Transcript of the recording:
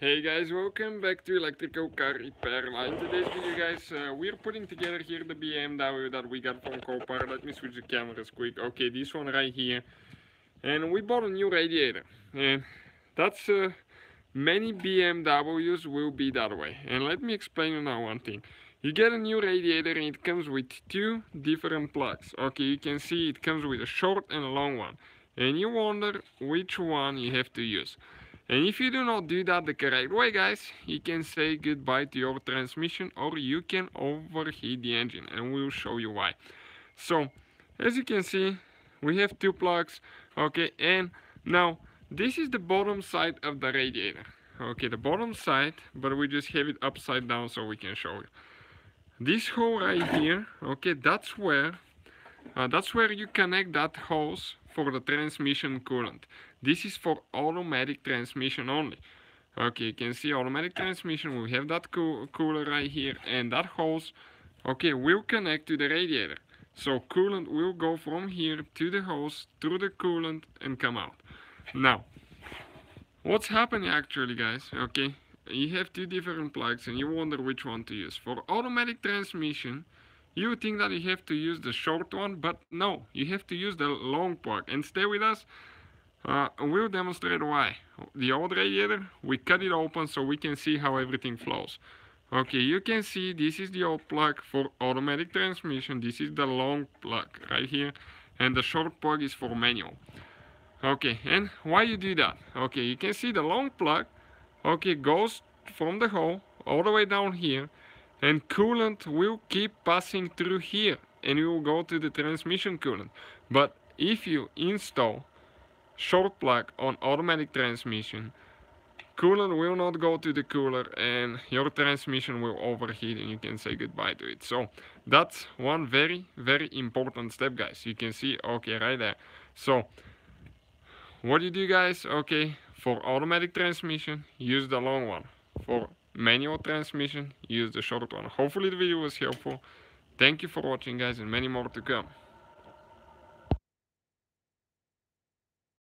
Hey guys, welcome back to Electrical Car Repair Live. Today's video guys, we're putting together here the BMW that we got from Copar. Let me switch the cameras quick. Okay, this one right here. And we bought a new radiator. And that's many BMWs will be that way. And let me explain you now one thing. You get a new radiator and it comes with two different plugs. Okay, you can see it comes with a short and a long one. And you wonder which one you have to use. And if you do not do that the correct way guys, you can say goodbye to your transmission or you can overheat the engine, and we'll show you why. So as you can see, we have two plugs, okay, and now this is the bottom side of the radiator. Okay, the bottom side, but we just have it upside down so we can show it. This hole right here, okay, that's where you connect that hose for the transmission coolant. This is for automatic transmission only. Okay, you can see automatic transmission. We have that cooler right here, and that hose, okay, will connect to the radiator. So coolant will go from here to the hose, through the coolant, and come out. Now, what's happening actually, guys? Okay, you have two different plugs, and you wonder which one to use. For automatic transmission, you think that you have to use the short one, but no, you have to use the long plug. And stay with us, we'll demonstrate why. The old radiator, we cut it open so we can see how everything flows. Okay, you can see this is the old plug for automatic transmission. This is the long plug right here, and the short plug is for manual. Okay, and why you do that? Okay, you can see the long plug, okay, goes from the hole all the way down here, and coolant will keep passing through here and it will go to the transmission coolant. But if you install short plug on automatic transmission, coolant will not go to the cooler and your transmission will overheat and you can say goodbye to it. So that's one very, very important step guys. You can see, okay, right there. So what do you do guys? Okay, for automatic transmission, use the long one. For manual transmission, use the short one. Hopefully the video was helpful. Thank you for watching guys, and many more to come.